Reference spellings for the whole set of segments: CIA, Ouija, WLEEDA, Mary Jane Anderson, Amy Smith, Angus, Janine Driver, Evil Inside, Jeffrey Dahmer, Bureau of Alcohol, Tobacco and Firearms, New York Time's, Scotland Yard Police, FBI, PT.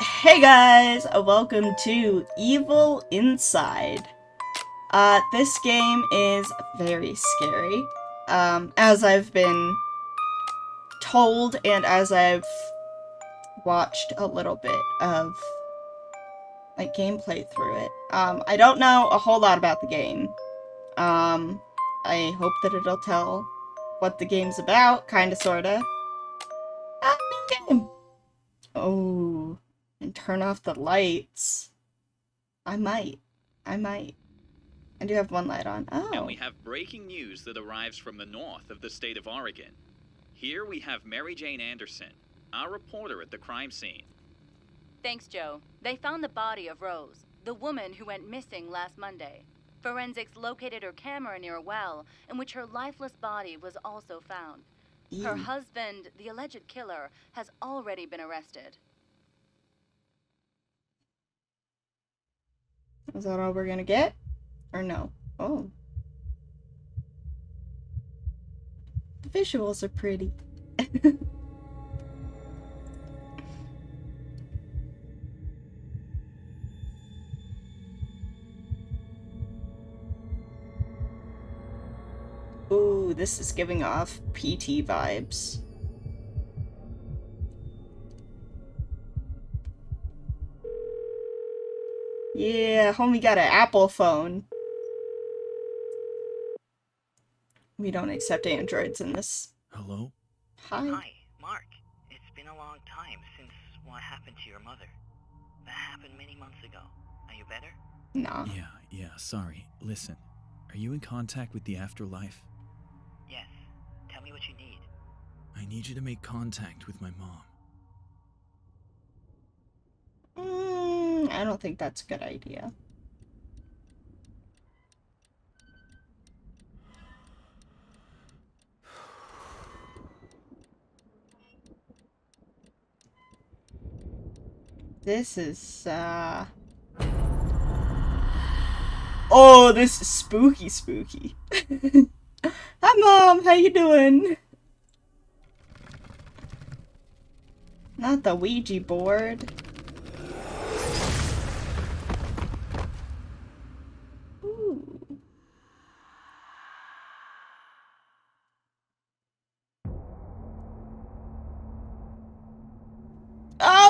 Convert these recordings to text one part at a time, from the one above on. Hey guys, welcome to Evil Inside. This game is very scary. As I've been told and as I've watched a little bit of like gameplay through it. I don't know a whole lot about the game. I hope that it'll tell what the game's about, kinda sorta. Game. Oh, and turn off the lights. I might. I do have one light on. Oh. And we have breaking news that arrives from the north of the state of Oregon. Here we have Mary Jane Anderson, our reporter at the crime scene. Thanks, Joe. They found the body of Rose, the woman who went missing last Monday. Forensics located her camera near a well, in which her lifeless body was also found. Her husband, the alleged killer, has already been arrested. Is that all we're gonna get? Or no? Oh. The visuals are pretty. Ooh, this is giving off PT vibes. Yeah, homie got an Apple phone. We don't accept androids in this. Hello? Hi, Mark. It's been a long time since what happened to your mother. That happened many months ago. Are you better? Nah. Yeah, sorry. Listen, are you in contact with the afterlife? Yes. Tell me what you need. I need you to make contact with my mom. I don't think that's a good idea. This is, oh, this is spooky. Hi, Mom! How you doing? Not the Ouija board.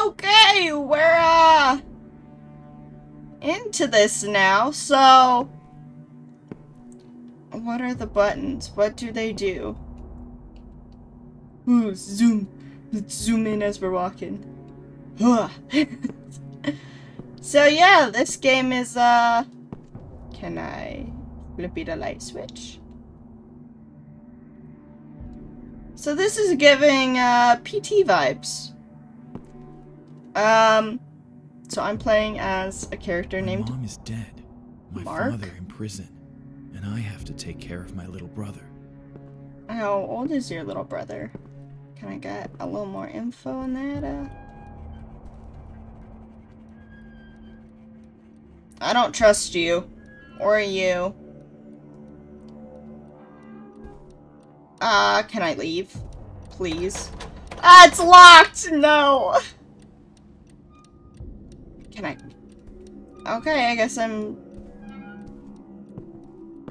Okay, we're into this now, so what are the buttons? What do they do? Ooh, zoom. Let's zoom in as we're walking. Huh. So yeah, this game is can I flippy the light switch? So this is giving PT vibes. So I'm playing as a character named Mom is dead. My father in prison, and I have to take care of my little brother. How old is your little brother? Can I get a little more info on that? I don't trust you, or you. Can I leave, please? Ah, it's locked. No. Okay, I guess I'm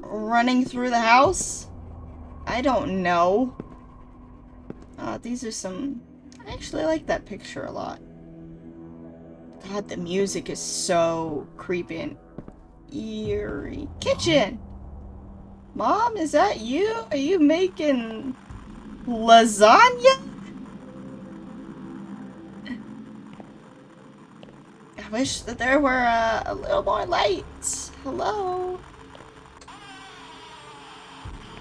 running through the house? I don't know. These are some... I actually like that picture a lot. God, the music is so creepy and eerie. Kitchen! Mom, is that you? Are you making lasagna? I wish that there were a little more lights. Hello?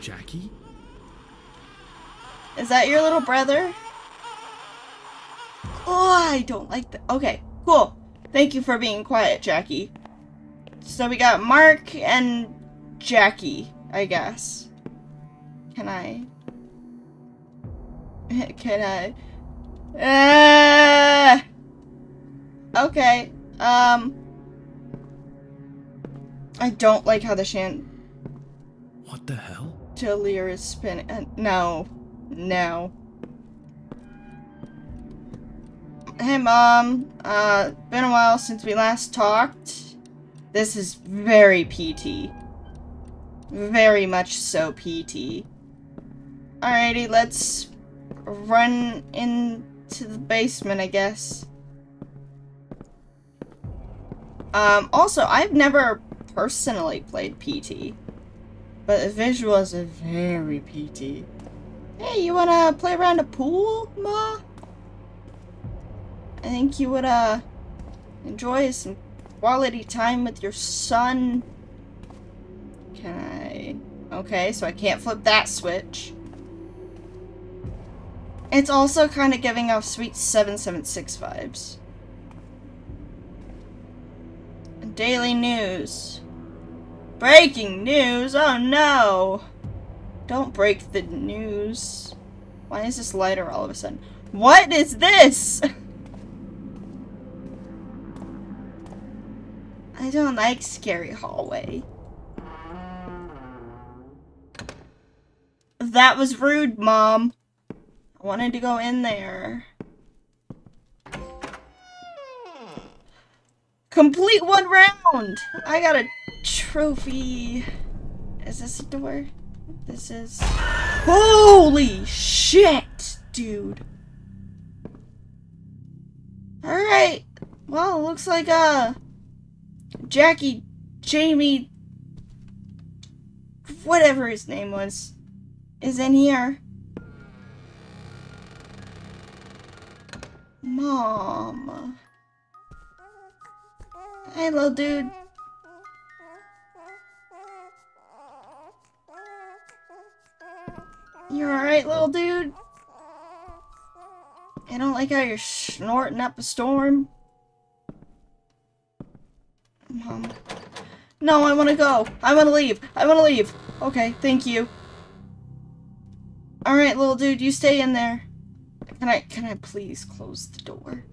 Jackie? Is that your little brother? Oh, I don't like that. Okay, cool. Thank you for being quiet, Jackie. So we got Mark and Jackie, I guess. Can I? Okay. I don't like how the What the hell? Chandelier is spinning. No. Hey Mom, been a while since we last talked. This is very PT. Very much so PT. Alrighty, let's run into the basement, I guess. Also, I've never personally played PT, but the visuals are very PT. Hey, you wanna play around a pool, Ma? I think you would, enjoy some quality time with your son. Can I... Okay, so I can't flip that switch. It's also kind of giving off Sweet 776 vibes. Daily news. Breaking news? Oh no! Don't break the news. Why is this lighter all of a sudden? What is this? I don't like scary hallway. That was rude, Mom. I wanted to go in there. Complete one round! I got a trophy. Is this a door? This is... Holy shit, dude. Alright. Well, looks like, Jackie, Jamie, whatever his name was, is in here. Mom. Hey, little dude. You alright, little dude? I don't like how you're snorting up a storm. Mom. No, I want to go. I want to leave. I want to leave. Okay, thank you. Alright, little dude, you stay in there. Can I please close the door?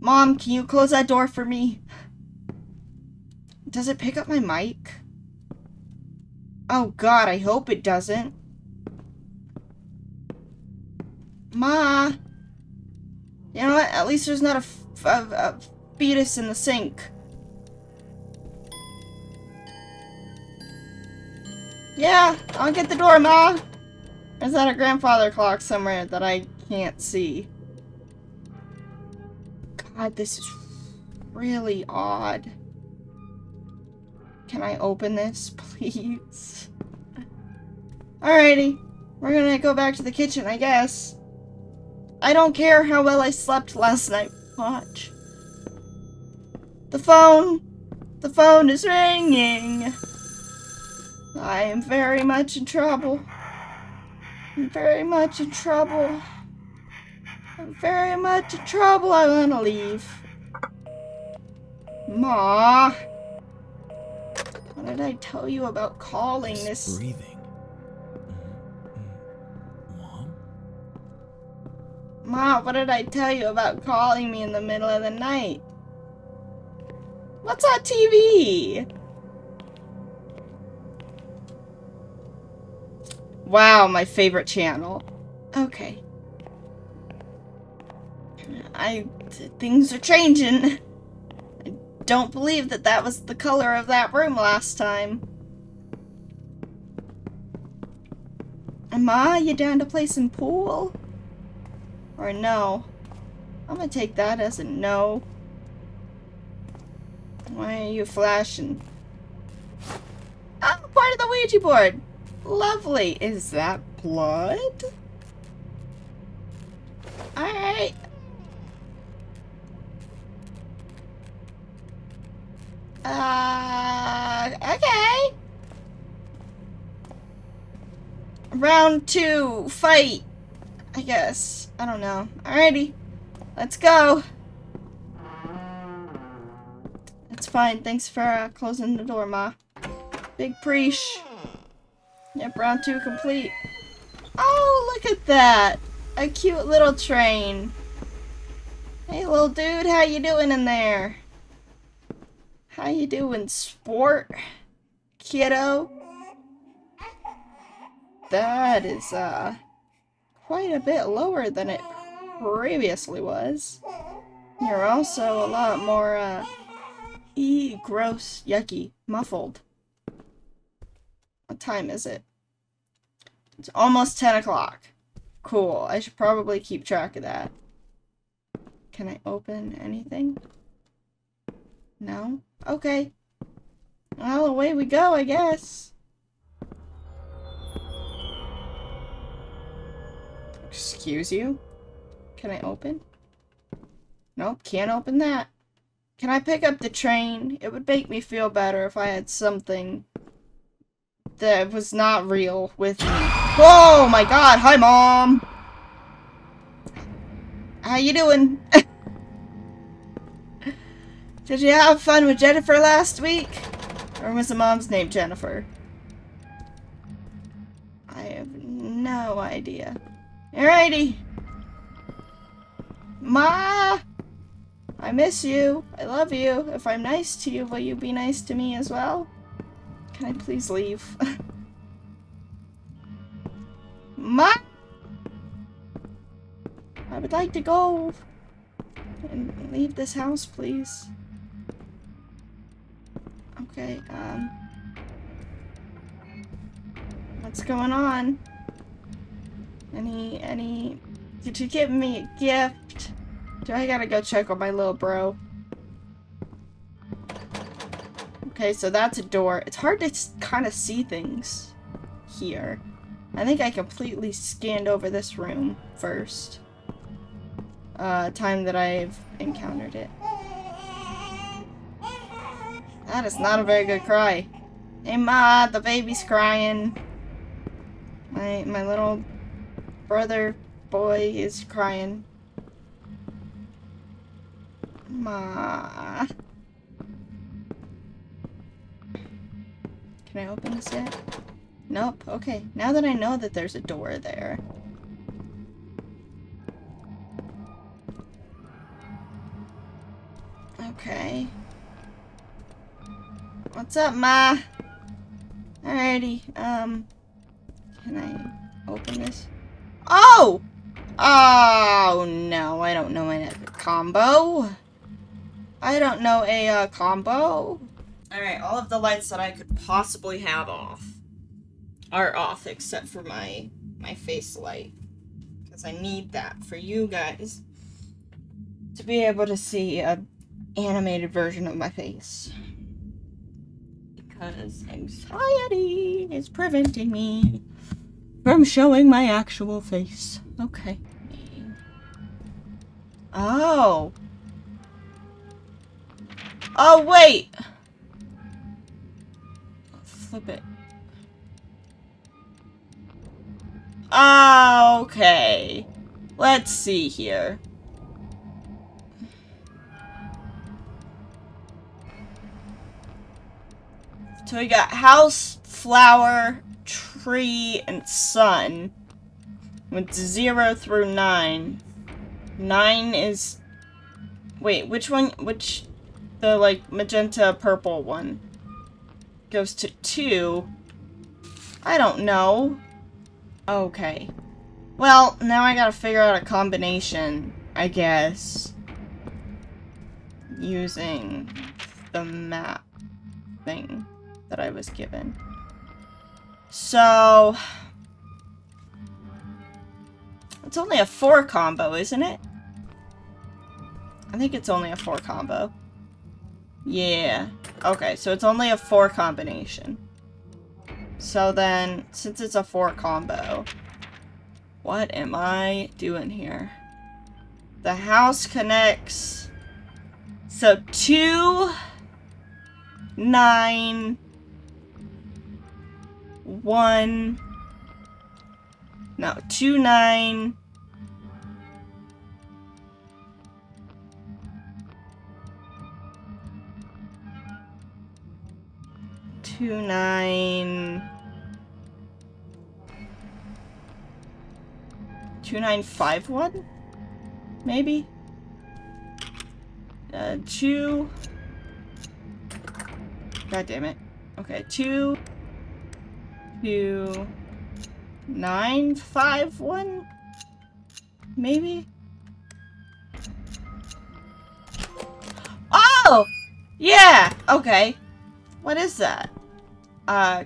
Mom, can you close that door for me? Does it pick up my mic? Oh god, I hope it doesn't. Ma! You know what? At least there's not a fetus in the sink. Yeah, I'll get the door, Ma! Is that a grandfather clock somewhere that I can't see? God, this is really odd. Can I open this, please? Alrighty. We're gonna go back to the kitchen, I guess. I don't care how well I slept last night. Watch. The phone! The phone is ringing! I am very much in trouble. I'm very much in trouble. I'm very much in trouble. I wanna leave. Ma! What did I tell you about calling this? Breathing. Mom? Ma, what did I tell you about calling me in the middle of the night? What's on TV? Wow, my favorite channel. Okay. Things are changing. Don't believe that that was the color of that room last time. Ma, you down to play some pool? Or no? I'm gonna take that as a no. Why are you flashing? Oh, part of the Ouija board! Lovely! Is that blood? Alright. Okay. Round two, fight, I guess. I don't know. Alrighty. Let's go. That's fine. Thanks for closing the door, Ma. Big preesh. Yep, round two complete. Oh, look at that. A cute little train. Hey, little dude, how you doing in there? How you doing, sport, kiddo? That is, quite a bit lower than it previously was. There are also a lot more, gross, yucky, muffled. What time is it? It's almost 10 o'clock. Cool. I should probably keep track of that. Can I open anything? No? Okay. Well, away we go, I guess. Excuse you? Can I open? Nope, can't open that. Can I pick up the train? It would make me feel better if I had something that was not real with me. Oh my god, hi Mom! How you doing? Did you have fun with Jennifer last week? Or was the mom's name Jennifer? I have no idea. Alrighty. Ma! I miss you. I love you. If I'm nice to you, will you be nice to me as well? Can I please leave? Ma! I would like to go and leave this house, please. Okay, what's going on? Any, did you give me a gift? Do I gotta go check on my little bro? Okay, so that's a door. It's hard to kind of see things here. I think I completely scanned over this room first. Time that I've encountered it. That is not a very good cry. Hey Ma, the baby's crying. My little brother boy is crying. Ma. Can I open this yet? Nope. Okay. Now that I know that there's a door there. Okay. What's up, Ma? Alrighty. Can I open this? Oh! Oh, no. I don't know my combo. I don't know a combo. Alright, all of the lights that I could possibly have off are off except for my face light. Because I need that for you guys to be able to see an animated version of my face. Because anxiety is preventing me from showing my actual face. Okay. Oh! Oh, wait! Flip it. Okay. Let's see here. So we got house, flower, tree, and sun. With 0 through 9. 9 is... Wait, which one? Which... The, like, magenta purple one. Goes to 2. I don't know. Okay. Well, now I gotta figure out a combination, I guess. Using the map thing that I was given. So... It's only a 4 combo, isn't it? I think it's only a 4 combo. Yeah. Okay, so it's only a 4 combination. So then, since it's a 4 combo, what am I doing here? The house connects. So 2, 9, 1. No, 2, 9. Two, 9, 5, 1, maybe. 2. God damn it. Okay, 2, 9, 5, 1, maybe. Oh! Yeah! Okay. What is that?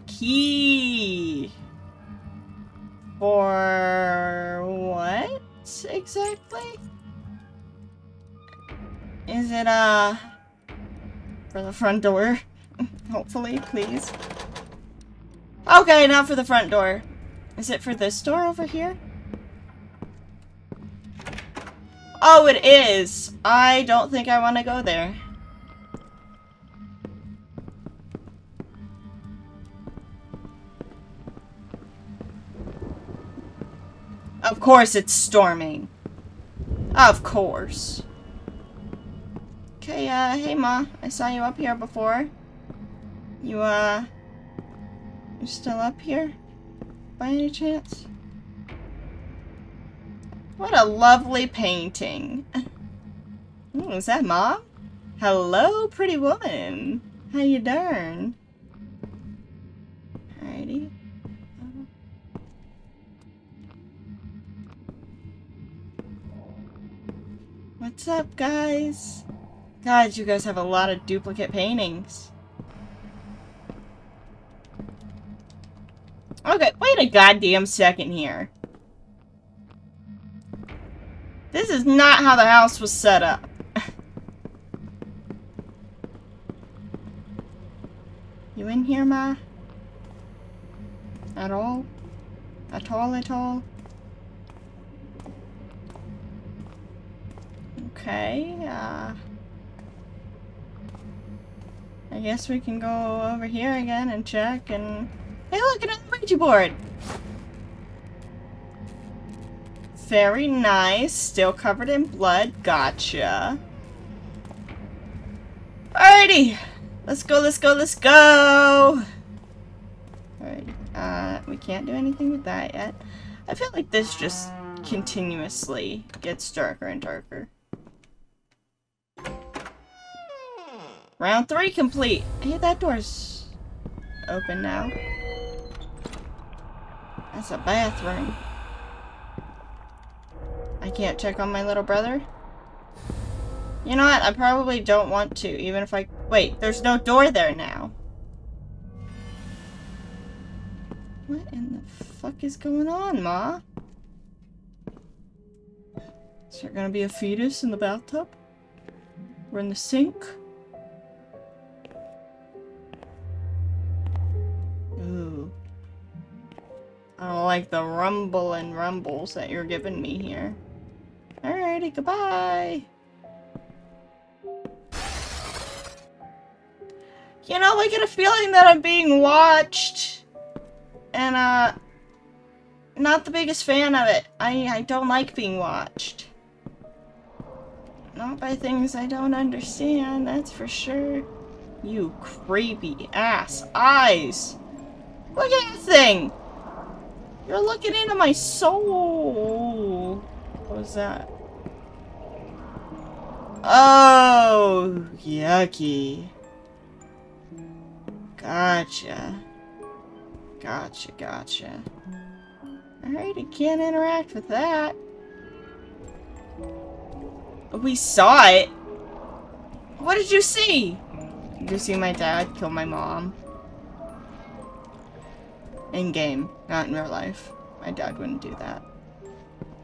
Key. For what exactly? Is it, for the front door? Hopefully, please. Okay, not for the front door. Is it for this door over here? Oh, it is! I don't think I want to go there. Of course it's storming. Of course. Okay, hey Ma, I saw you up here before. You, you still up here? By any chance? What a lovely painting. Ooh, is that Mom? Hello, pretty woman. How you darn? Alrighty. What's up, guys? God, you guys have a lot of duplicate paintings. Okay, wait a goddamn second here. This is not how the house was set up. You in here, Ma? At all? At all, at all? Okay, I guess we can go over here again and check and... Hey, look, another Ouija board! Very nice. Still covered in blood. Gotcha. Alrighty! Let's go, let's go, let's go! Alright, we can't do anything with that yet. I feel like this just continuously gets darker and darker. Round 3 complete! Hey, that door's open now. That's a bathroom. I can't check on my little brother. You know what? I probably don't want to, even if I... Wait, there's no door there now. What in the fuck is going on, Ma? Is there gonna be a fetus in the bathtub? Or in the sink? I don't like the rumble and rumbles that you're giving me here. Alrighty, goodbye! You know, I get a feeling that I'm being watched. And, not the biggest fan of it. I don't like being watched. Not by things I don't understand, that's for sure. You creepy ass eyes! Look at that thing! You're looking into my soul! What was that? Oh, yucky. Gotcha. Gotcha, gotcha. Alright, I can't interact with that. We saw it! What did you see? Did you see my dad kill my mom? In game, not in real life. My dad wouldn't do that.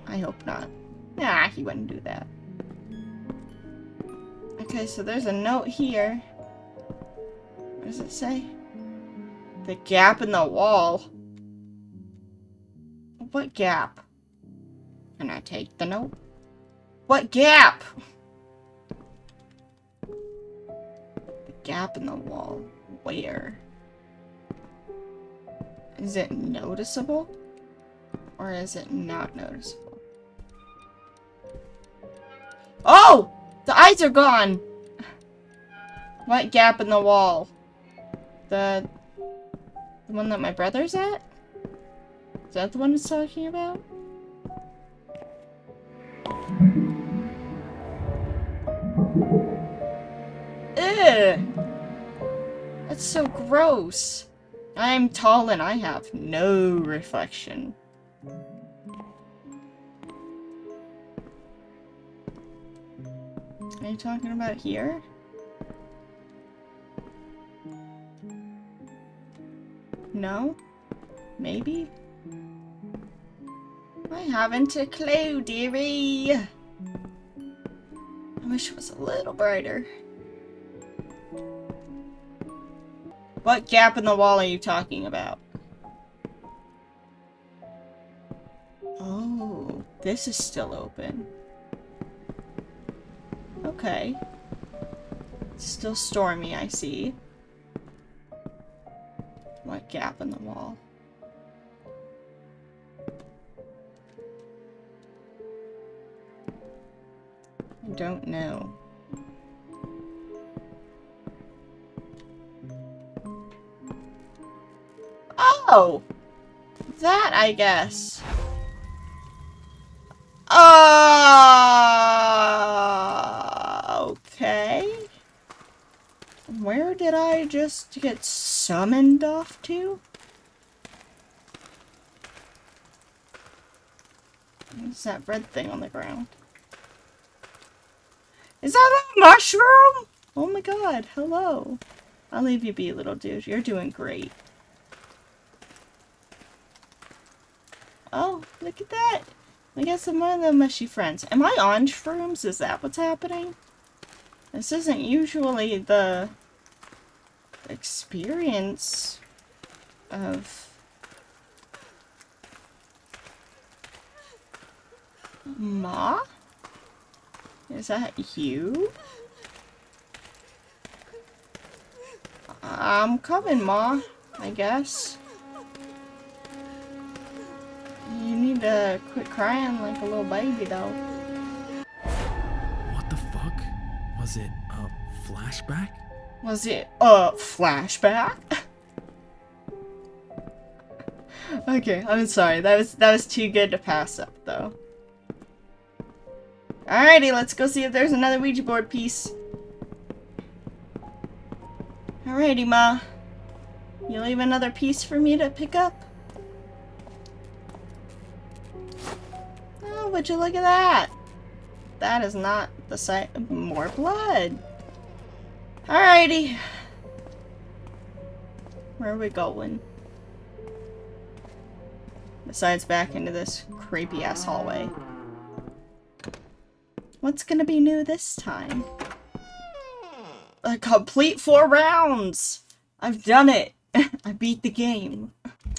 I hope not. Nah, he wouldn't do that. Okay, so there's a note here. What does it say? The gap in the wall. What gap? Can I take the note? What gap? The gap in the wall. Where? Is it noticeable? Or is it not noticeable? Oh! The eyes are gone! What gap in the wall? The one that my brother's at? Is that the one it's talking about? Ugh! That's so gross! I'm tall and I have no reflection. Are you talking about here? No? Maybe? I haven't a clue, dearie. I wish it was a little brighter. What gap in the wall are you talking about? Oh, this is still open. Okay. It's still stormy, I see. What gap in the wall? I don't know. Oh! That, I guess. Okay. Where did I just get summoned off to? What's that red thing on the ground? Is that a mushroom? Oh my god, hello. I'll leave you be, little dude. You're doing great. Oh, look at that. I got some more of the mushy friends. Am I on shrooms? Is that what's happening? This isn't usually the experience of... Ma? Is that you? I'm coming, Ma, I guess. You need to quit crying like a little baby, though. What the fuck? Was it a flashback? Was it a flashback? Okay, I'm sorry. That was too good to pass up, though. Alrighty, let's go see if there's another Ouija board piece. Alrighty, Ma. You leave another piece for me to pick up? Oh, would you look at that? That is not the sight of more blood. Alrighty. Where are we going? Besides back into this creepy-ass hallway. What's gonna be new this time? A complete 4 rounds! I've done it! I beat the game.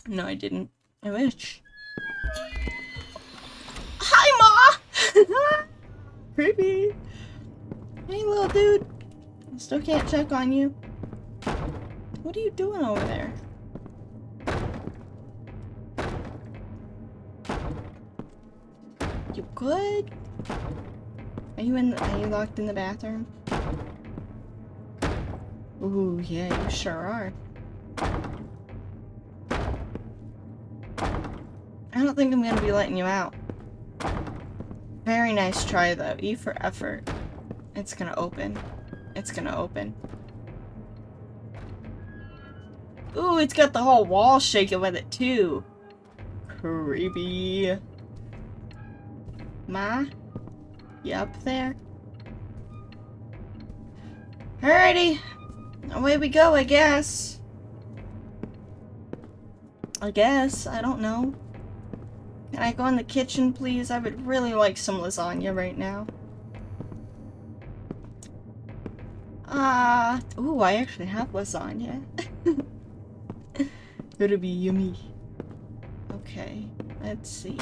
No, I didn't. I wish. Hi, Ma! Creepy! Hey, little dude. I still can't check on you. What are you doing over there? You good? Are you locked in the bathroom? Ooh, yeah, you sure are. I don't think I'm gonna be letting you out. Very nice try, though. E for effort. It's gonna open. It's gonna open. Ooh, it's got the whole wall shaking with it, too. Creepy. Ma? You up there? Alrighty! Away we go, I guess. I guess. I don't know. Can I go in the kitchen, please? I would really like some lasagna right now. Ooh, I actually have lasagna. It'll be yummy. Okay, let's see.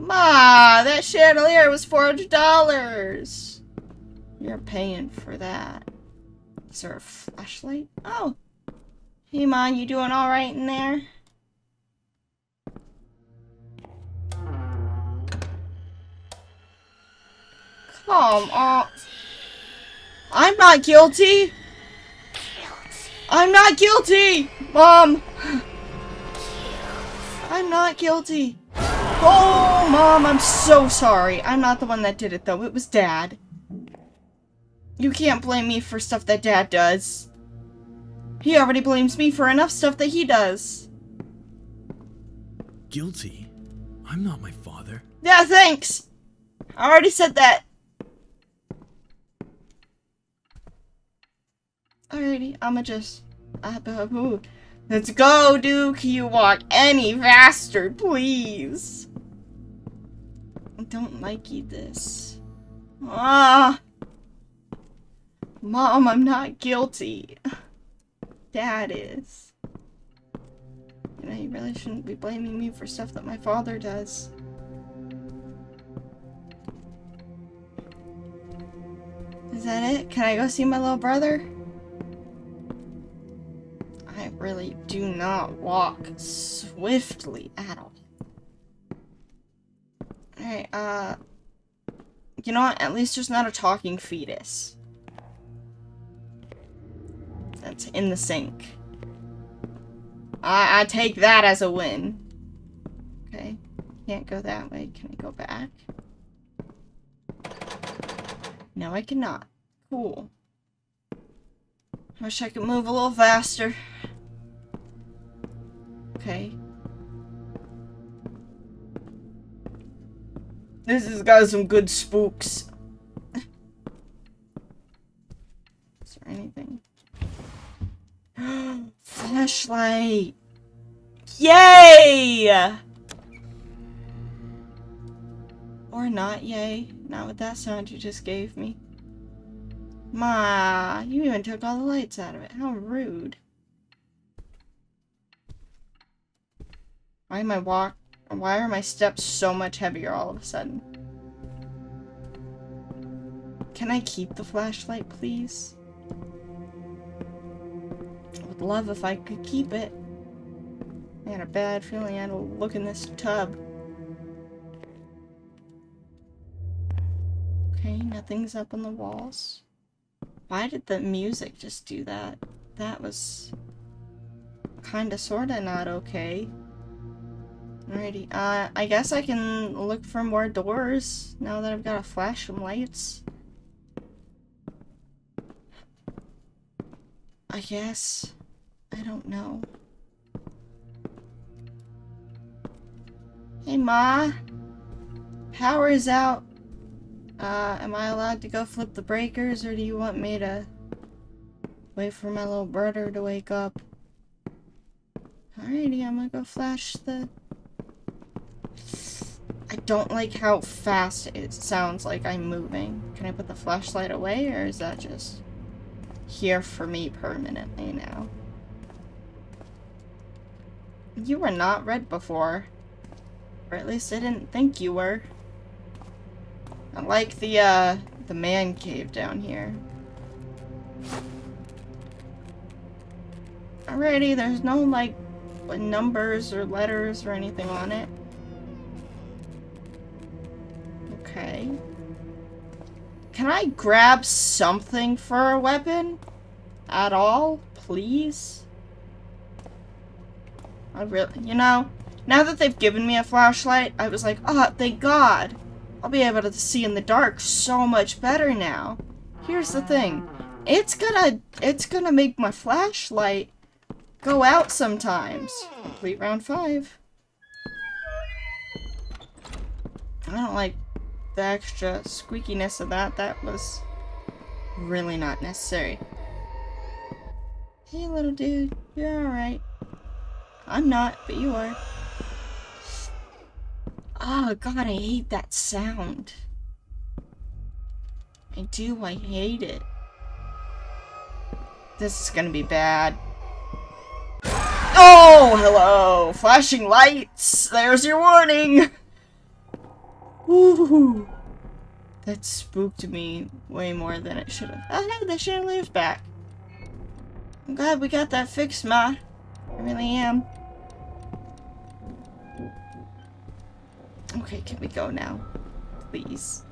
Ma, that chandelier was $400. You're paying for that. Is there a flashlight? Oh. Hey, Ma, you doing all right in there? Come on. I'm not guilty. I'm not guilty, Mom. I'm not guilty. Oh, Mom, I'm so sorry. I'm not the one that did it, though. It was Dad. You can't blame me for stuff that Dad does. He already blames me for enough stuff that he does. Guilty? I'm not my father. Yeah, thanks! I already said that. Alrighty, I'ma just... Let's go, Duke! You walk any faster, please! I don't like you this. Ah! Mom, I'm not guilty. Dad is. You know, you really shouldn't be blaming me for stuff that my father does. Is that it? Can I go see my little brother? I really do not walk swiftly at all. Alright, you know what? At least there's not a talking fetus. That's in the sink. I take that as a win. Okay. Can't go that way. Can I go back? No, I cannot. Cool. I wish I could move a little faster. Okay. This has got some good spooks. Is there anything? Flashlight! Yay! Or not yay. Not with that sound you just gave me. Ma, you even took all the lights out of it. How rude. Why are my steps so much heavier all of a sudden? Can I keep the flashlight, please? I would love if I could keep it. I had a bad feeling I had to look in this tub. Okay, nothing's up on the walls. Why did the music just do that? That was kinda sorta not okay. Alrighty, I guess I can look for more doors now that I've got a flash of lights. I guess. I don't know. Hey, Ma! Power's out! Am I allowed to go flip the breakers, or do you want me to wait for my little brother to wake up? Alrighty, I'm gonna go flash the... I don't like how fast it sounds like I'm moving. Can I put the flashlight away, or is that just here for me permanently now? You were not red before. Or at least I didn't think you were. I like the man cave down here. Alrighty, there's no, like, numbers or letters or anything on it. Okay. Can I grab something for a weapon? At all? Please? I really, you know, now that they've given me a flashlight, I was like, oh, thank God! I'll be able to see in the dark so much better now. Here's the thing. It's gonna make my flashlight go out sometimes. Complete round 5. I don't like the extra squeakiness of that. That was really not necessary. Hey, little dude. You're alright. I'm not, but you are. Oh God, I hate that sound. I do, I hate it. This is gonna be bad. Oh, hello! Flashing lights! There's your warning! Woohoo! That spooked me way more than it should've. Oh hey, the chandelier's back. I'm glad we got that fixed, Ma. I really am. Okay, can we go now? Please.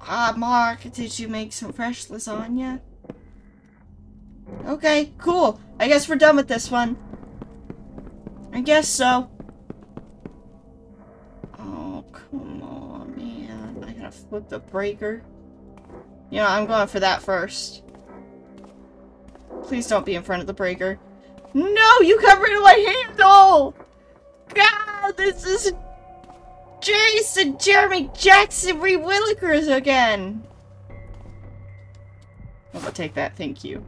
Ah, Mark, did you make some fresh lasagna? Okay, cool. I guess we're done with this one. I guess so. Oh, come on, man. I gotta flip the breaker. You know, I'm going for that first. Please don't be in front of the breaker. No, you covered my handle! God, this is Jason, Jeremy Jackson, Ree Willikers again. I'll take that, thank you.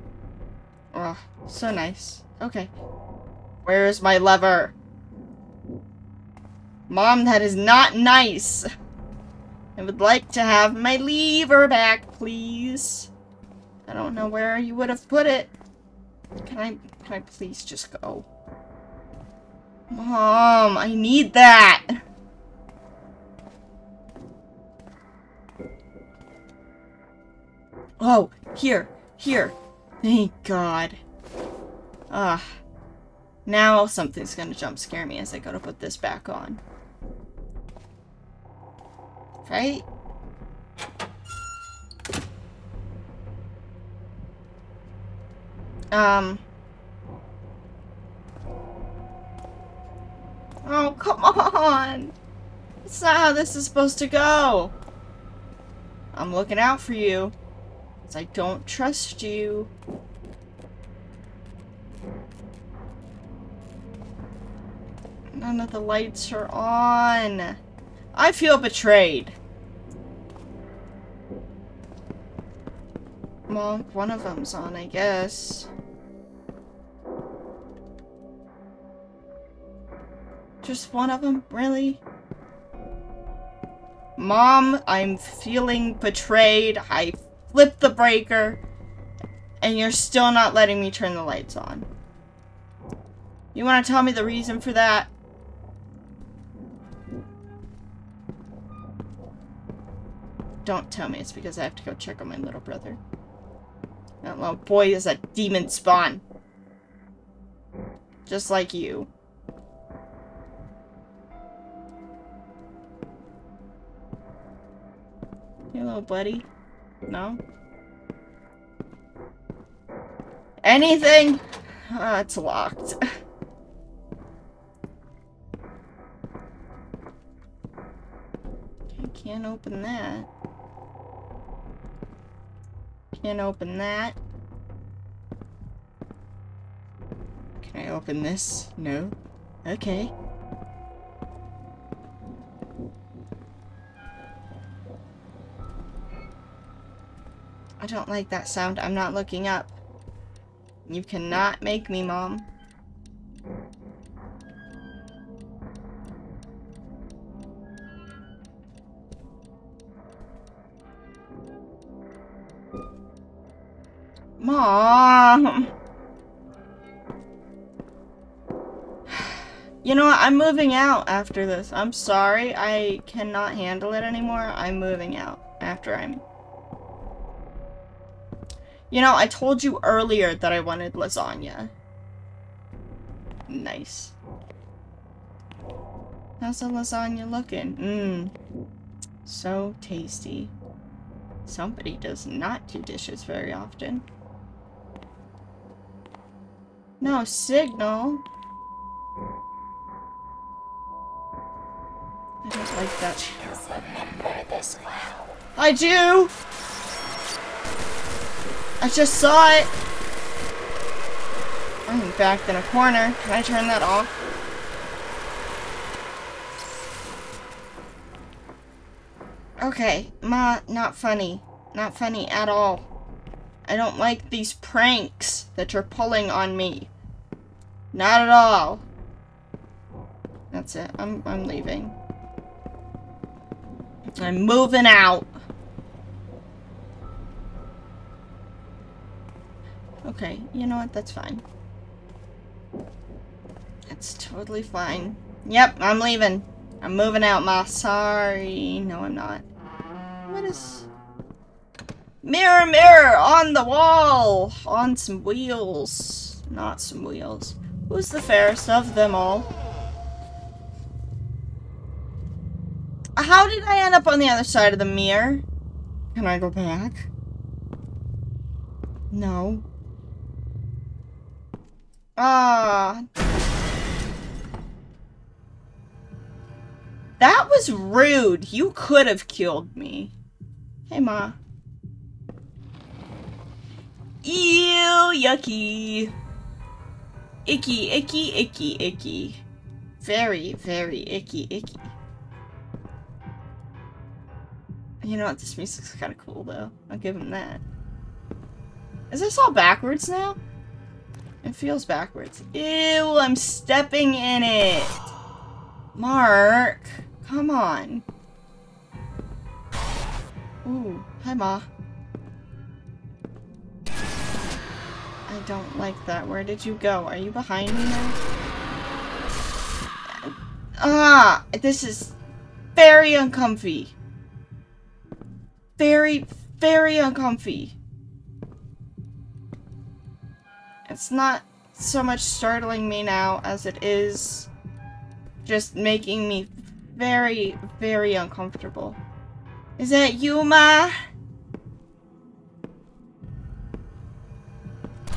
Oh, so nice. Okay. Where's my lever? Mom, that is not nice! I would like to have my lever back, please. I don't know where you would have put it. Can I please just go? Mom, I need that! Oh, here, here. Thank God. Ah. Now something's gonna jump scare me as I go to put this back on. Right? Oh, come on! That's not how this is supposed to go! I'm looking out for you. 'Cause I don't trust you. None of the lights are on. I feel betrayed. Well, one of them's on, I guess. Just one of them? Really? Mom, I'm feeling betrayed. I flipped the breaker. And you're still not letting me turn the lights on. You want to tell me the reason for that? Don't tell me it's because I have to go check on my little brother. That little boy is a demon spawn. Just like you. Your little buddy? No? Anything? Ah, it's locked. I can't open that. Can't open that. Can I open this? No. Okay. I don't like that sound. I'm not looking up. You cannot make me, Mom. Mom! You know what? I'm moving out after this. I'm sorry. I cannot handle it anymore. I'm moving out after I'm... You know, I told you earlier that I wanted lasagna. Nice. How's the lasagna looking? Mmm. So tasty. Somebody does not do dishes very often. No signal. I don't like that. Remember this well. I do. I just saw it. I'm back in a corner. Can I turn that off? Okay, Ma, not funny. Not funny at all. I don't like these pranks that you're pulling on me. Not at all. That's it. I'm leaving. I'm moving out. Okay, you know what? That's fine. That's totally fine. Yep, I'm leaving. I'm moving out, Ma. Sorry. No, I'm not. What is... Mirror, mirror on the wall! On some wheels. Not some wheels. Who's the fairest of them all? How did I end up on the other side of the mirror? Can I go back? No. Ah. That was rude. You could have killed me. Hey, Ma. Ew, yucky. Icky, icky, icky, icky. Very, very icky, icky. You know what? This music's kind of cool, though. I'll give him that. Is this all backwards now? It feels backwards. Ew, I'm stepping in it! Mark, come on. Ooh, hi Ma. I don't like that. Where did you go? Are you behind me now? Ah! This is very uncomfy. Very, very uncomfy. It's not so much startling me now as it is just making me very, very uncomfortable. Is that you, Ma?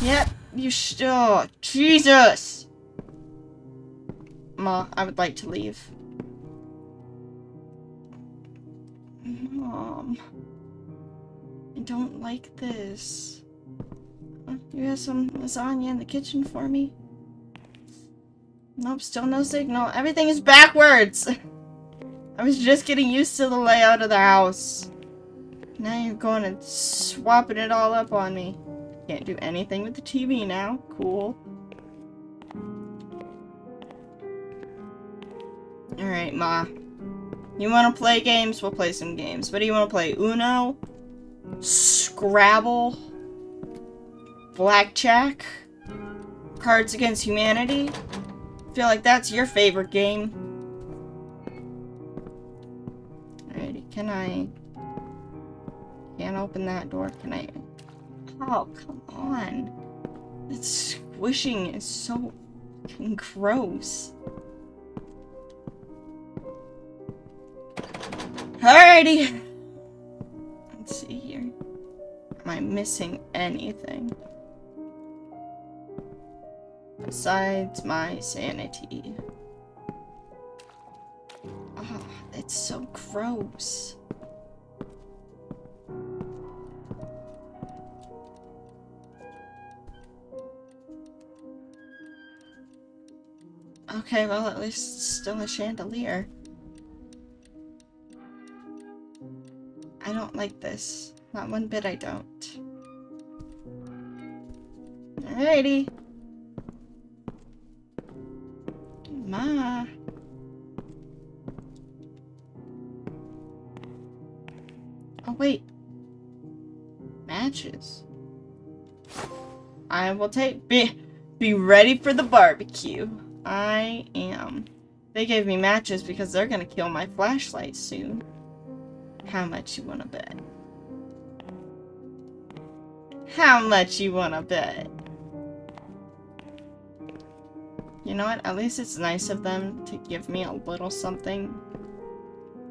Yep, you oh, Jesus! Ma, I would like to leave. Mom. I don't like this. You have some lasagna in the kitchen for me? Nope, still no signal. Everything is backwards! I was just getting used to the layout of the house. Now you're going and swapping it all up on me. Can't do anything with the TV now. Cool. Alright, Ma. You want to play games? We'll play some games. What do you want to play? Uno? Scrabble? Blackjack? Cards Against Humanity? I feel like that's your favorite game. Alrighty, can I... Can't open that door, can I... Oh, come on. That squishing is so fucking gross. Alrighty! Let's see here. Am I missing anything? Besides my sanity. Oh, that's so gross. Okay, well, at least it's still a chandelier. I don't like this. Not one bit I don't. Alrighty. Ma. Oh, wait. Matches. I will take... Be ready for the barbecue. I am. They gave me matches because they're gonna kill my flashlight soon. How much you wanna bet? How much you wanna bet? You know what? At least it's nice of them to give me a little something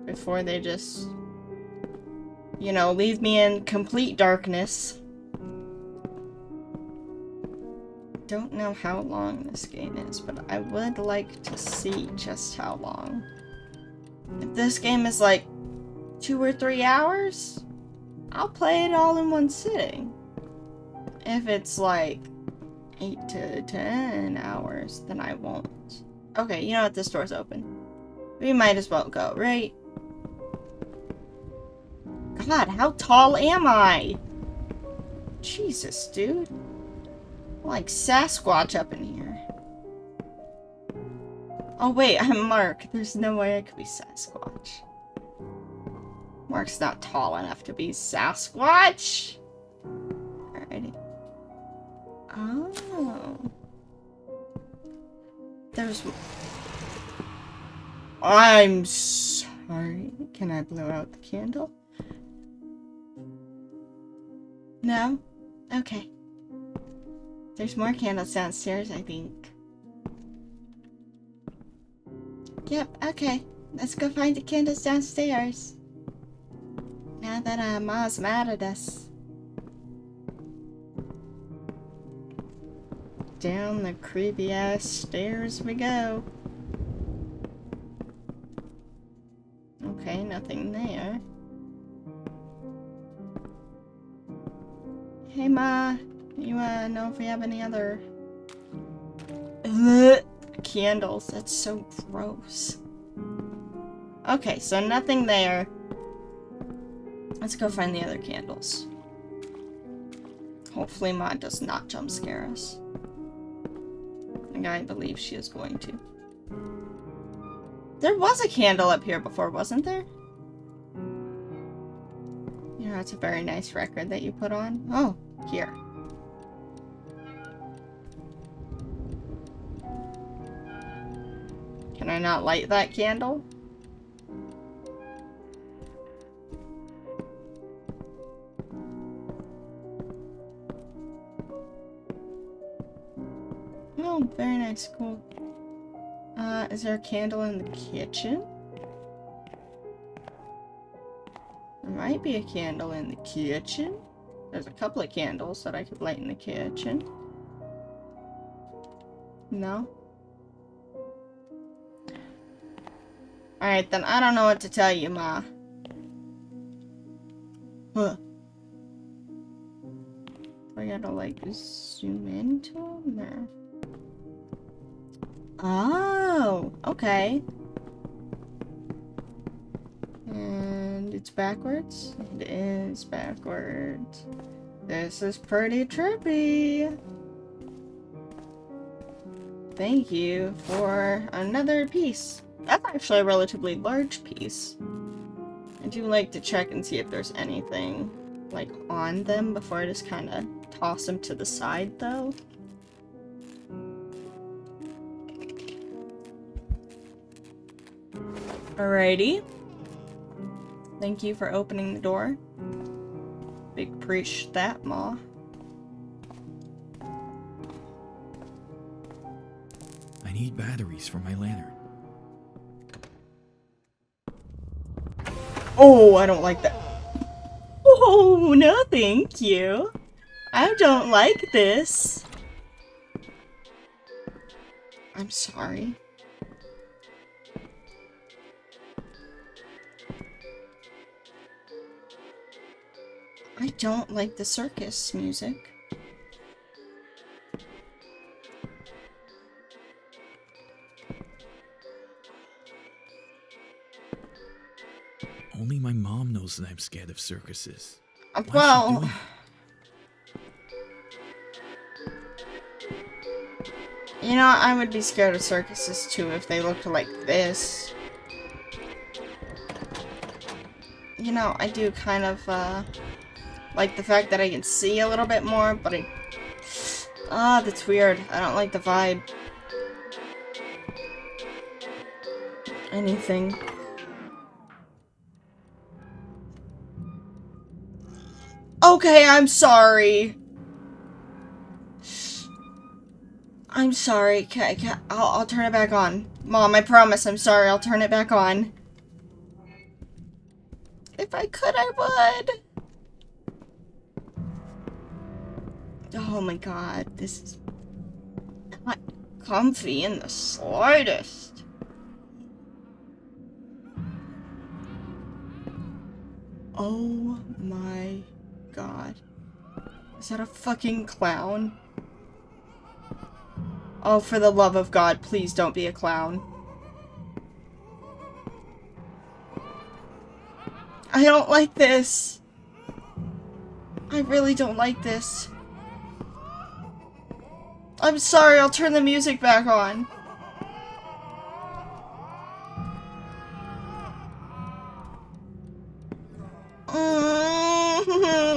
before they just, you know, leave me in complete darkness. Don't know how long this game is, but I would like to see just how long. If this game is like 2 or 3 hours, I'll play it all in one sitting. If it's like 8 to 10 hours, then I won't. Okay, you know what? This door's open. We might as well go, right? God, how tall am I? Jesus, dude. Like Sasquatch up in here. Oh wait, I'm Mark. There's no way I could be Sasquatch. Mark's not tall enough to be Sasquatch. Alrighty. Oh. There's... I'm sorry. Can I blow out the candle? No? Okay. There's more candles downstairs, I think. Yep, okay. Let's go find the candles downstairs. Now that Ma's mad at us. Down the creepy ass stairs we go. Okay, nothing there. Hey Ma! You know if we have any other candles? That's so gross. Okay, so nothing there. Let's go find the other candles. Hopefully Maude does not jump scare us. And I believe she is going to. There was a candle up here before, wasn't there? You know, it's a very nice record that you put on. Oh, here. Can I not light that candle? Oh, very nice, cool. Is there a candle in the kitchen? There might be a candle in the kitchen. There's a couple of candles that I could light in the kitchen. No? Alright then, I don't know what to tell you, Ma. Huh. I gotta like zoom into them or... Oh, okay. And it's backwards. It is backwards. This is pretty trippy. Thank you for another piece. That's actually a relatively large piece. I do like to check and see if there's anything like on them before I just kind of toss them to the side though. Alrighty. Thank you for opening the door. Big preach that, Ma. I need batteries for my lantern. Oh, I don't like that. Oh, no thank you. I don't like this. I'm sorry. I don't like the circus music. Only my mom knows that I'm scared of circuses. Well... You know, I would be scared of circuses too if they looked like this. You know, I do kind of, like the fact that I can see a little bit more, but I... Ah, oh, that's weird. I don't like the vibe. Anything. Okay, I'm sorry. I'm sorry. I'll turn it back on. Mom, I promise. I'm sorry. I'll turn it back on. If I could, I would. Oh my god, this is not comfy in the slightest. Oh my god. Is that a fucking clown? Oh, for the love of God, please don't be a clown. I don't like this. I really don't like this. I'm sorry, I'll turn the music back on.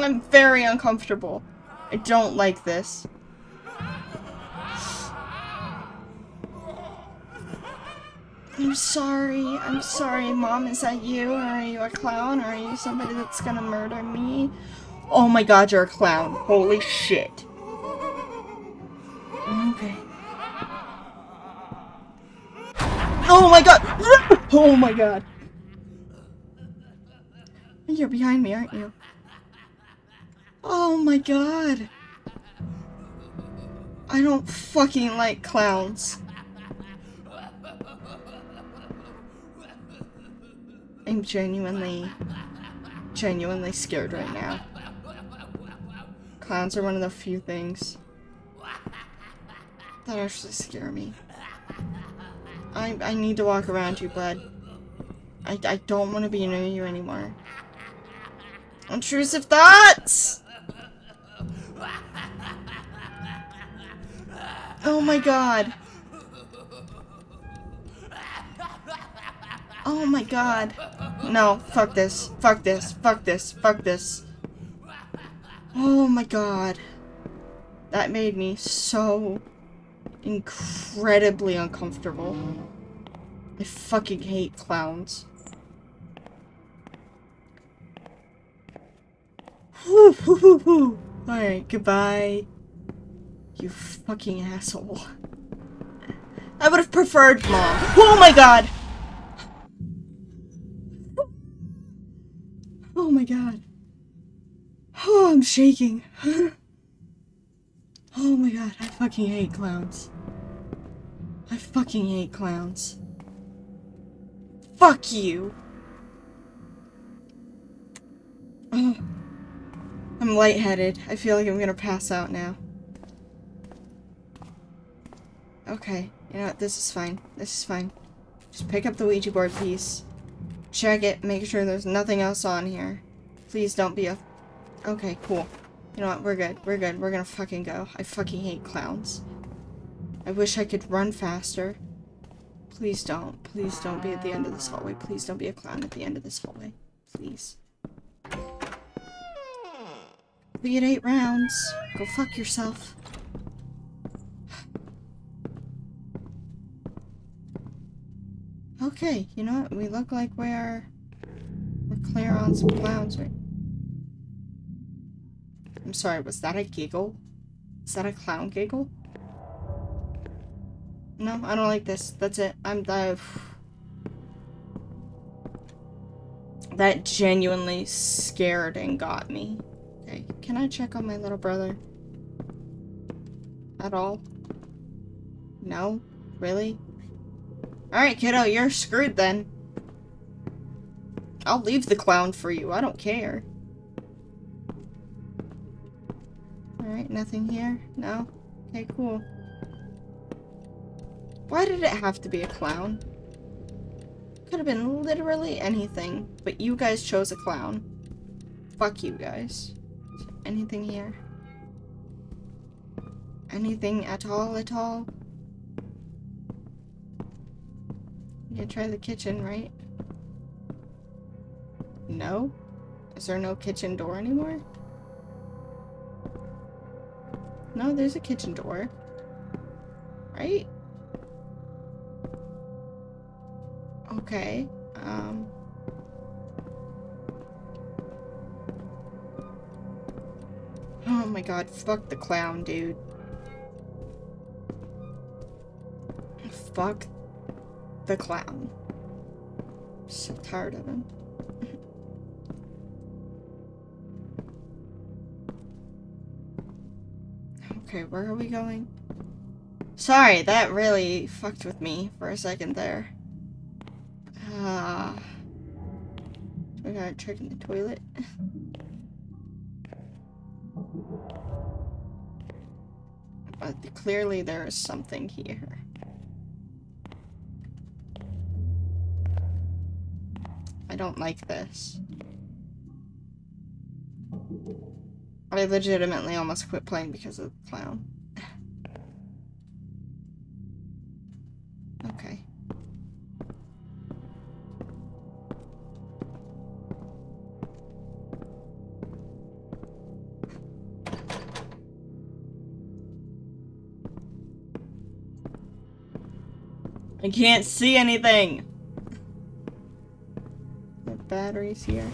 I'm very uncomfortable. I don't like this. I'm sorry, Mom, is that you? Or are you a clown? Or are you somebody that's gonna murder me? Oh my god, you're a clown. Holy shit. Okay. Oh my god! Oh my god! You're behind me, aren't you? Oh my god! I don't fucking like clowns. I'm genuinely scared right now. Clowns are one of the few things that actually scare me. I need to walk around you, bud. I don't want to be near you anymore. Intrusive thoughts! Oh my god. Oh my god. No, fuck this. Fuck this. Fuck this. Fuck this. Oh my god. That made me so incredibly uncomfortable. I fucking hate clowns. Woo hoo hoo hoo. Alright, goodbye. You fucking asshole. I would have preferred mom. Oh my god! Oh my god. Oh, I'm shaking. Oh my god, I fucking hate clowns. I fucking hate clowns. Fuck you! Oh. I'm lightheaded. I feel like I'm gonna pass out now. Okay, you know what? This is fine. This is fine. Just pick up the Ouija board piece. Check it, make sure there's nothing else on here. Please don't be a... Okay, cool. You know what? We're good. We're good. We're gonna fucking go. I fucking hate clowns. I wish I could run faster. Please don't. Please don't be at the end of this hallway. Please don't be a clown at the end of this hallway. Please. We had 8 rounds. Go fuck yourself. Okay, you know what? We look like we're clear on some clowns, right? I'm sorry, was that a giggle? Is that a clown giggle? No, I don't like this. That's it. That genuinely scared and got me. Okay, can I check on my little brother? At all? No? Really? Alright, kiddo, you're screwed then. I'll leave the clown for you. I don't care. Alright, nothing here? No? Okay, cool. Why did it have to be a clown? Could have been literally anything, but you guys chose a clown. Fuck you guys. Anything here? Anything at all, at all? You try the kitchen, right? No? Is there no kitchen door anymore? No, there's a kitchen door. Right? Okay. Oh my god, fuck the clown, dude. Fuck the clown. I'm so tired of him. Okay, where are we going? Sorry, that really fucked with me for a second there. We got a trick in the toilet. But clearly there is something here. I don't like this. I legitimately almost quit playing because of the clown. Okay. I can't see anything! Batteries here.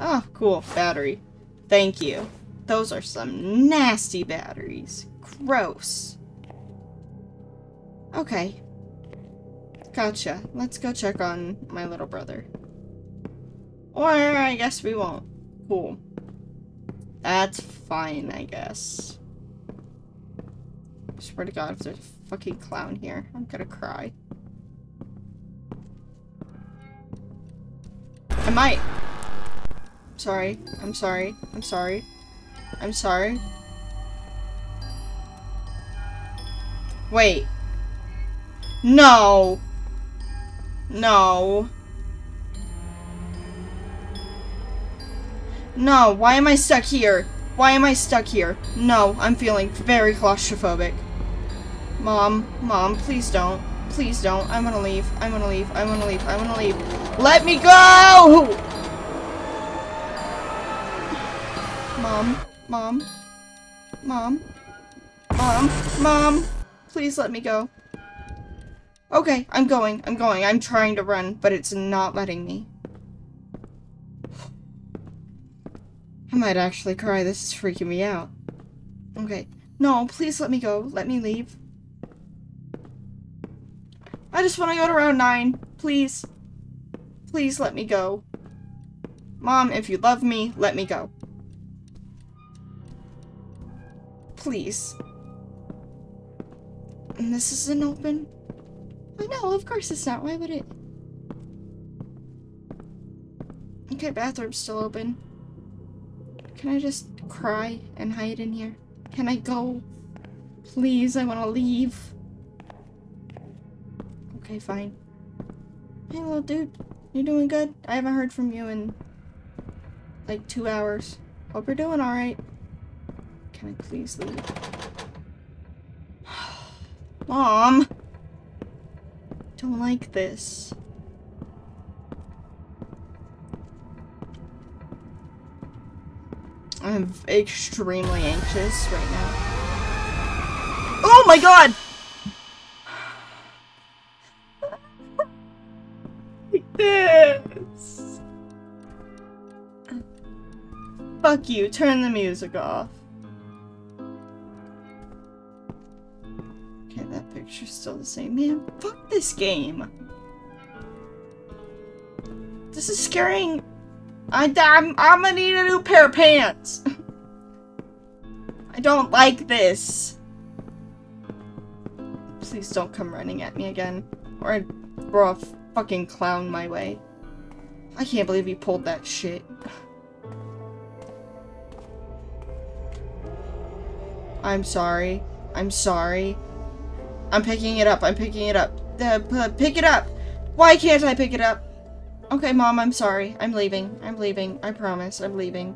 Oh, cool. Battery. Thank you. Those are some nasty batteries. Gross. Okay. Gotcha. Let's go check on my little brother. Or I guess we won't. Cool. That's fine, I guess. I swear to God, if there's a fucking clown here, I'm gonna cry. I might. Sorry. I'm sorry. I'm sorry. I'm sorry. Wait. No. No. No. Why am I stuck here? Why am I stuck here? No. I'm feeling very claustrophobic. Mom, please don't. Please don't. I'm gonna leave. I'm gonna leave. I'm gonna leave. I'm gonna leave. Let me go! Mom, please let me go. Okay, I'm going. I'm trying to run, but it's not letting me. I might actually cry. This is freaking me out. Okay. No, please let me go. Let me leave. I just want to go to round 9. Please. Please let me go. Mom, if you love me, let me go. Please. And this isn't open? Oh, no, of course it's not. Why would it? Okay, bathroom's still open. Can I just cry and hide in here? Can I go? Please, I want to leave. Okay, fine. Hey, little dude. You doing good? I haven't heard from you in like 2 hours. Hope you're doing alright. Can I please leave? Mom! Don't like this. I'm extremely anxious right now. Oh my god! Like this! Fuck you, turn the music off. Okay, that picture's still the same. Man, fuck this game! This is scaring... I'm gonna need a new pair of pants. I don't like this. Please don't come running at me again, or I'd throw a fucking clown my way. I can't believe you pulled that shit. I'm sorry. I'm sorry. I'm picking it up. I'm picking it up. Pick it up. Why can't I pick it up? Okay, Mom, I'm sorry. I'm leaving. I'm leaving. I promise. I'm leaving.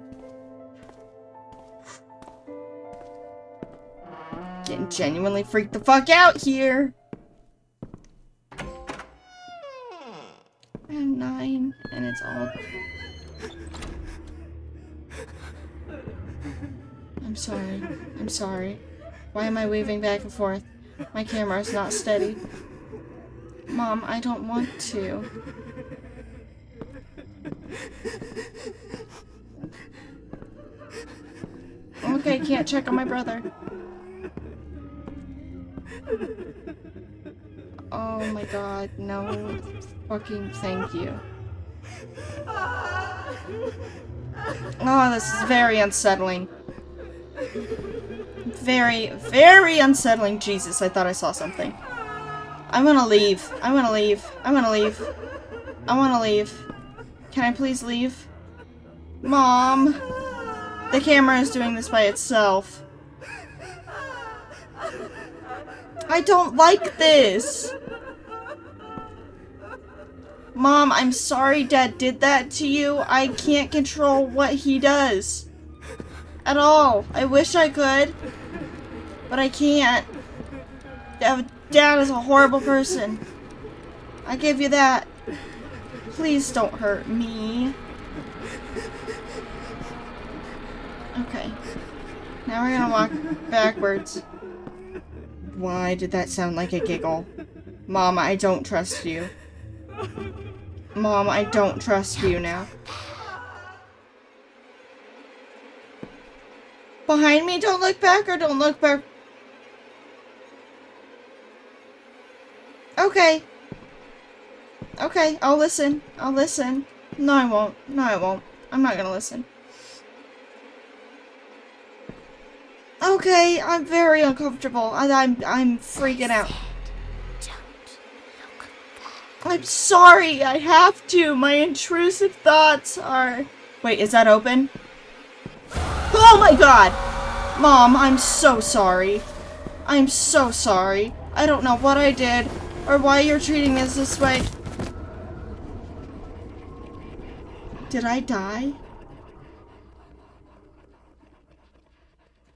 Getting genuinely freaked the fuck out here! I have 9, and it's all... I'm sorry. I'm sorry. Why am I waving back and forth? My camera's not steady. Mom, I don't want to. Okay, can't check on my brother. Oh my god, no. Fucking thank you. Oh, this is very unsettling. Very, very unsettling. Jesus, I thought I saw something. I'm gonna leave. I'm gonna leave. I'm gonna leave. I wanna leave. Can I please leave? Mom! The camera is doing this by itself. I don't like this! Mom, I'm sorry Dad did that to you. I can't control what he does. At all. I wish I could. But I can't. Dad is a horrible person. I give you that. Please don't hurt me. Okay. Now we're gonna walk backwards. Why did that sound like a giggle? Mom, I don't trust you. Mom, I don't trust you now. Behind me, don't look back or don't look back. Okay. Okay, I'll listen. I'll listen. No, I won't. No, I won't. I'm not gonna listen. Okay, I'm very uncomfortable. I'm freaking out. I'm sorry. I have to. My intrusive thoughts are... Wait, is that open? Oh my god! Mom, I'm so sorry. I'm so sorry. I don't know what I did or why you're treating us this way. Did I die?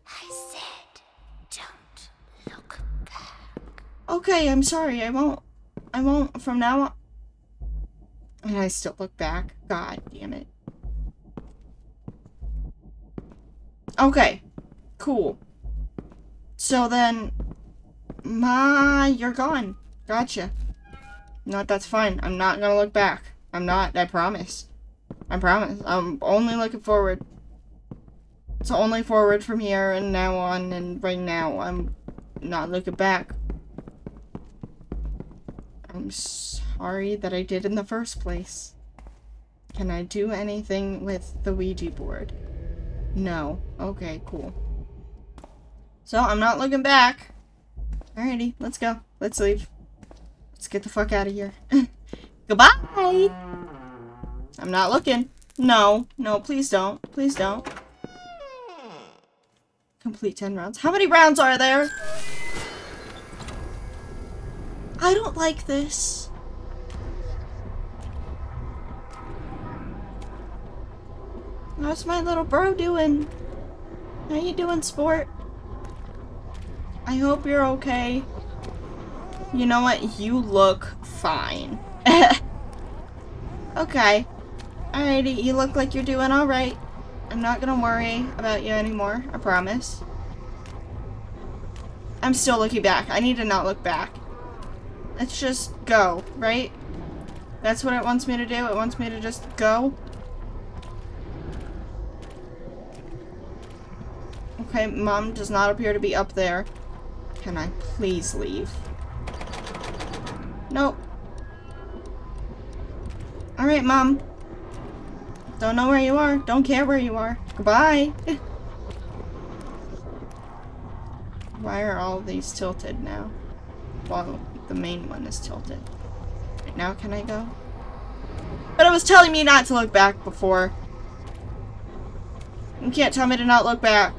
I said, don't look back. okay, I'm sorry, I won't from now on. And I still look back. God damn it. Okay, cool. So then, Ma, you're gone. Gotcha. No, that's fine. I'm not gonna look back. I'm not, I promise. I promise. I'm only looking forward. It's only forward from here and now on, and right now I'm not looking back. I'm sorry that I did in the first place. Can I do anything with the Ouija board? No. Okay, cool. So, I'm not looking back. Alrighty, let's go. Let's leave. Let's get the fuck out of here. Goodbye! I'm not looking. No. No, please don't. Please don't. Complete 10 rounds. How many rounds are there? I don't like this. How's my little bro doing? How you doing, sport? I hope you're okay. You know what? You look fine. Okay. Alrighty, you look like you're doing alright. I'm not gonna worry about you anymore, I promise. I'm still looking back. I need to not look back. Let's just go, right? That's what it wants me to do. It wants me to just go. Okay, Mom does not appear to be up there. Can I please leave? Nope. Alright, Mom. Don't know where you are. Don't care where you are. Goodbye. Why are all these tilted now? Well, the main one is tilted. Right now, can I go? But it was telling me not to look back before. You can't tell me to not look back.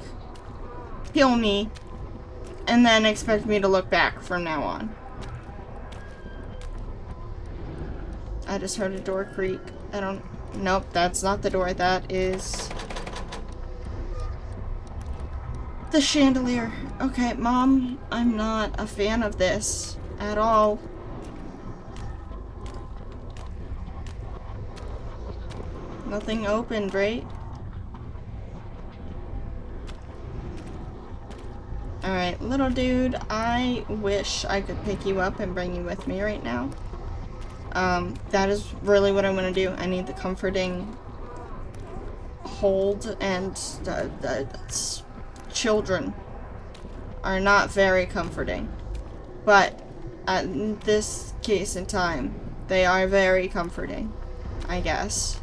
Kill me. And then expect me to look back from now on. I just heard a door creak. I don't... Nope, that's not the door. That is... the chandelier. Okay, Mom, I'm not a fan of this at all. Nothing opened, right? Alright, little dude, I wish I could pick you up and bring you with me right now. That is really what I want to do. I need the comforting hold, and the children are not very comforting. But at this case in time, they are very comforting, I guess.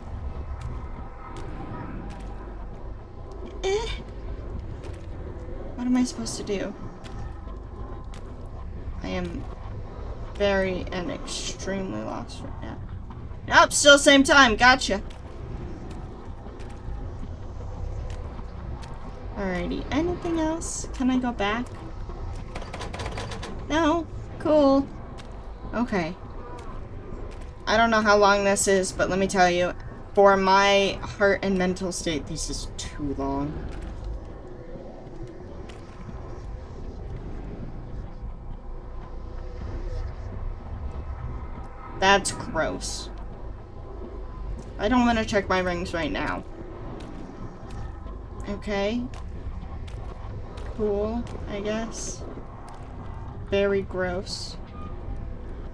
Eh. What am I supposed to do? I am... very and extremely lost right now. Nope, still same time. Gotcha. Alrighty. Anything else? Can I go back? No? Cool. Okay. I don't know how long this is, but let me tell you, for my heart and mental state, this is too long. That's gross. I don't want to check my rings right now. Okay. Cool, I guess. Very gross.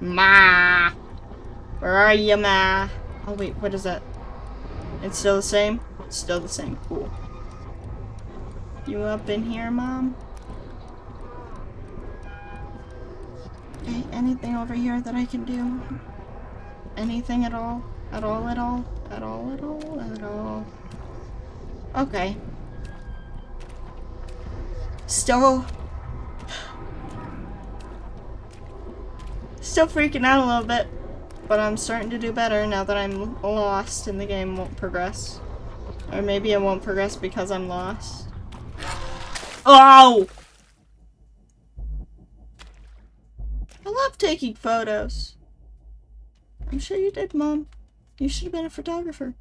Ma! Where are you, Ma? Oh, wait, what is that? It's still the same? It's still the same. Cool. You up in here, Mom? Okay, anything over here that I can do? Anything at all? At all, at all? At all, at all, at all? Okay. Still freaking out a little bit, but I'm starting to do better now that I'm lost and the game won't progress. Or maybe it won't progress because I'm lost. Oh! I love taking photos. I'm sure you did, Mom. You should have been a photographer.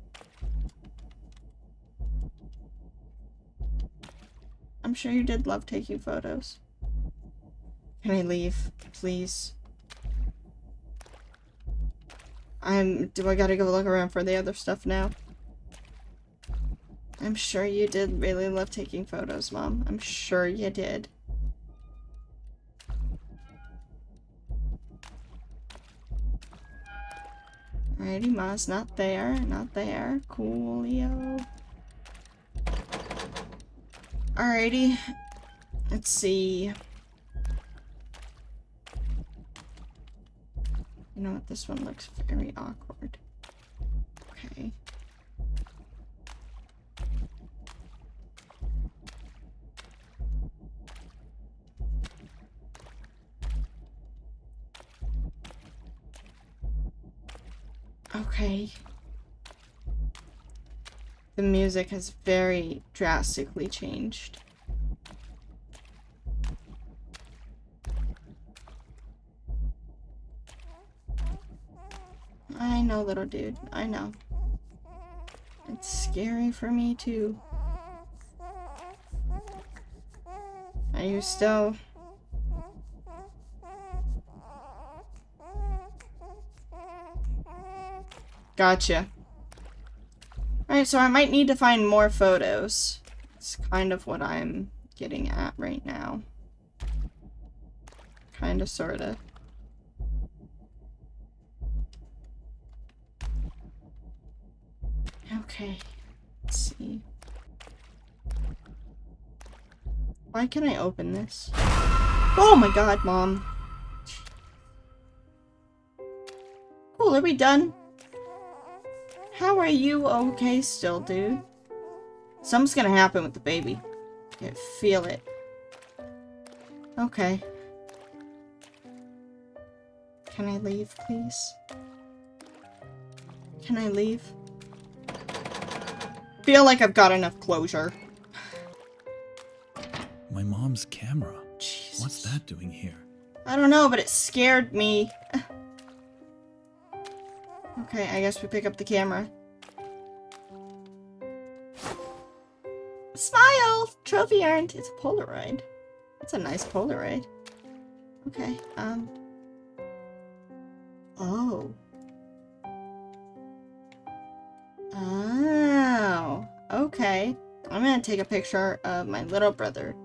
I'm sure you did love taking photos. Can I leave, please? Do I gotta go look around for the other stuff now? I'm sure you did really love taking photos, Mom. I'm sure you did. Alrighty, Ma's not there. Not there. Coolio. Alrighty. Let's see. You know what? This one looks very awkward. Okay. Okay. The music has very drastically changed. I know, little dude. I know. It's scary for me, too. Are you still... Gotcha. Alright, so I might need to find more photos. It's kind of what I'm getting at right now. Kinda, sorta. Okay, let's see. Why can I open this? Oh my god, Mom! Cool, are we done? How are you okay still, dude? Something's gonna happen with the baby. I feel it. Okay. Can I leave, please? Can I leave? Feel like I've got enough closure. My mom's camera. Jesus. What's that doing here? I don't know, but it scared me. Okay, I guess we pick up the camera. Smile! Trophy earned. It's a Polaroid. It's a nice Polaroid. Okay, Oh. Oh. Okay. I'm gonna take a picture of my little brother.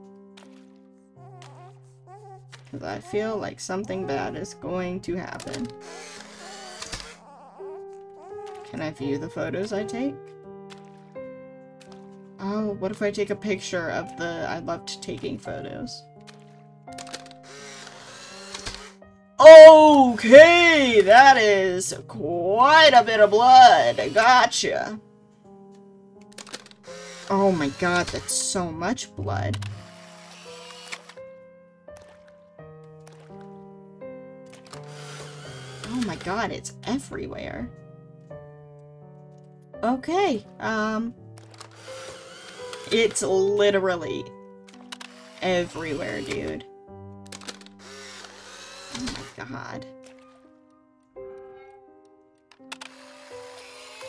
Because I feel like something bad is going to happen. Can I view the photos I take? Oh, what if I take a picture of the... I loved taking photos. Okay, that is quite a bit of blood. Gotcha. Oh my god, that's so much blood. Oh my god, it's everywhere. Okay, it's literally everywhere, dude. Oh my god.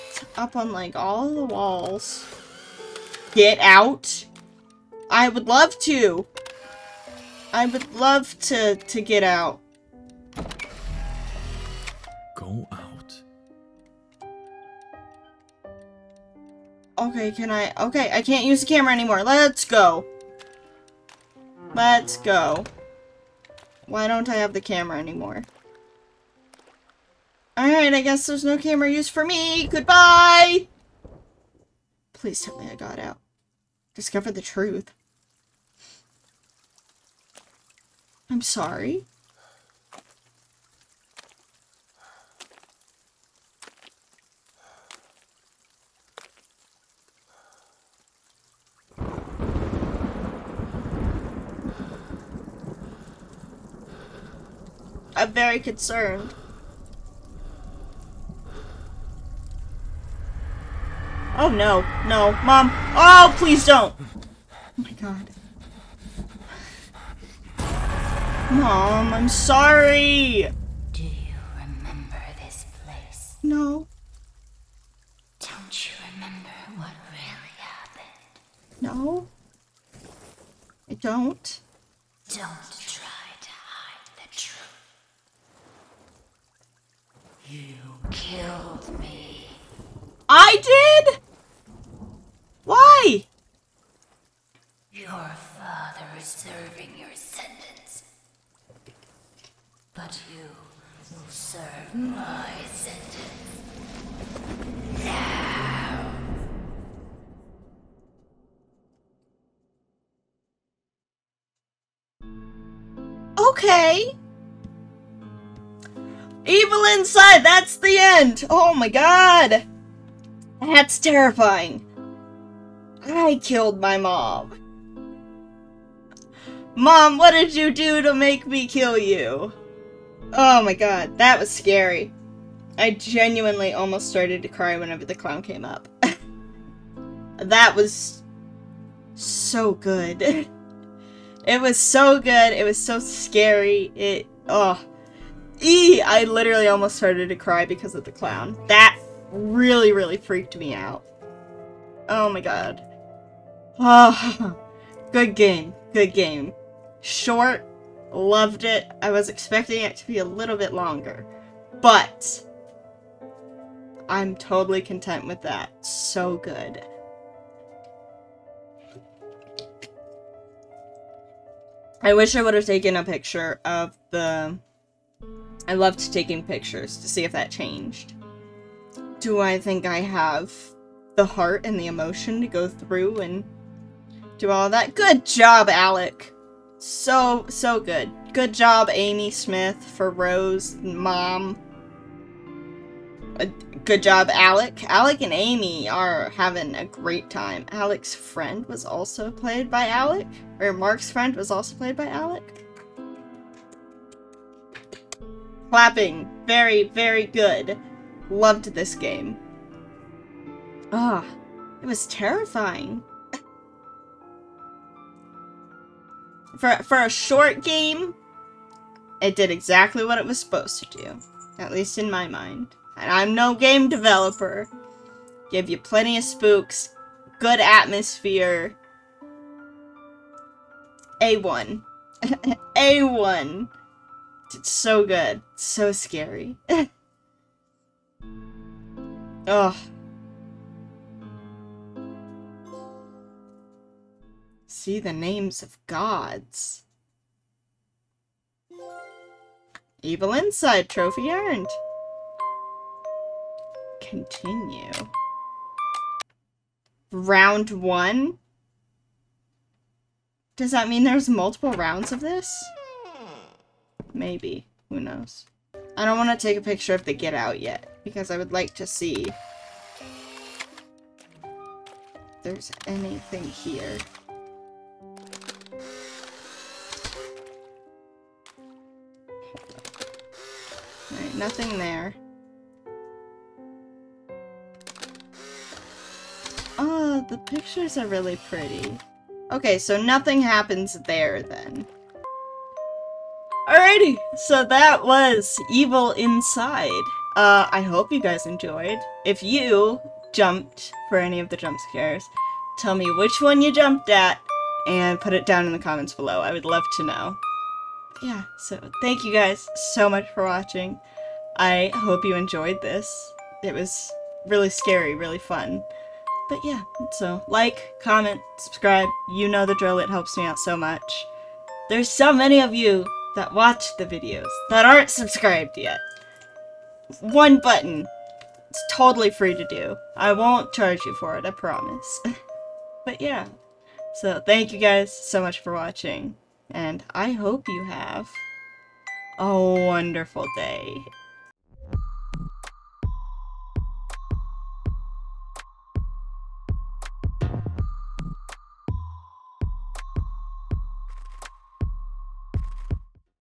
It's up on, like, all the walls. Get out! I would love to! I would love to get out. Go out. Okay, can I? Okay, I can't use the camera anymore. Let's go. Let's go. Why don't I have the camera anymore? Alright, I guess there's no camera used for me. Goodbye! Please tell me I got out. Discover the truth. I'm sorry. I'm very concerned. Oh no, no, Mom. Oh, please don't. Oh my god. Mom, I'm sorry. Do you remember this place? No. Don't you remember what really happened? No. I don't. Don't try to hide. You killed me. I did? Why? Your father is serving your sentence. But you will serve my sentence. Now. Okay. Evil Inside, that's the end. Oh my god. That's terrifying. I killed my mom. Mom, what did you do to make me kill you? Oh my god, that was scary. I genuinely almost started to cry whenever the clown came up. That was so good. It was so good. It was so scary. It, oh. Eee! I literally almost started to cry because of the clown. That really, really freaked me out. Oh my god. Oh, good game. Good game. Short. Loved it. I was expecting it to be a little bit longer. But I'm totally content with that. So good. I wish I would have taken a picture of the... I loved taking pictures to see if that changed. Do I think I have the heart and the emotion to go through and do all that? Good job, Alec! So good. Good job, Amy Smith, for Rose, Mom. Good job, Alec. Alec and Amy are having a great time. Alec's friend was also played by Alec? Or Mark's friend was also played by Alec? Clapping. Very, very good. Loved this game. Ah, oh, it was terrifying. For a short game, it did exactly what it was supposed to do. At least in my mind. And I'm no game developer. Give you plenty of spooks. Good atmosphere. A1. A1. It's so good. It's so scary. Ugh. See the names of gods. Evil Inside trophy earned. Continue. Round one? Does that mean there's multiple rounds of this? Maybe. Who knows? I don't want to take a picture of the Get Out yet, because I would like to see if there's anything here. Alright, nothing there. Oh, the pictures are really pretty. Okay, so nothing happens there then. Alrighty, so that was Evil Inside. I hope you guys enjoyed. If you jumped for any of the jump scares, tell me which one you jumped at and put it down in the comments below. I would love to know. Yeah, so thank you guys so much for watching. I hope you enjoyed this. It was really scary, really fun. But yeah, so like, comment, subscribe. You know the drill, it helps me out so much. There's so many of you that watch the videos, that aren't subscribed yet. One button. It's totally free to do. I won't charge you for it, I promise. But yeah. So thank you guys so much for watching. And I hope you have a wonderful day.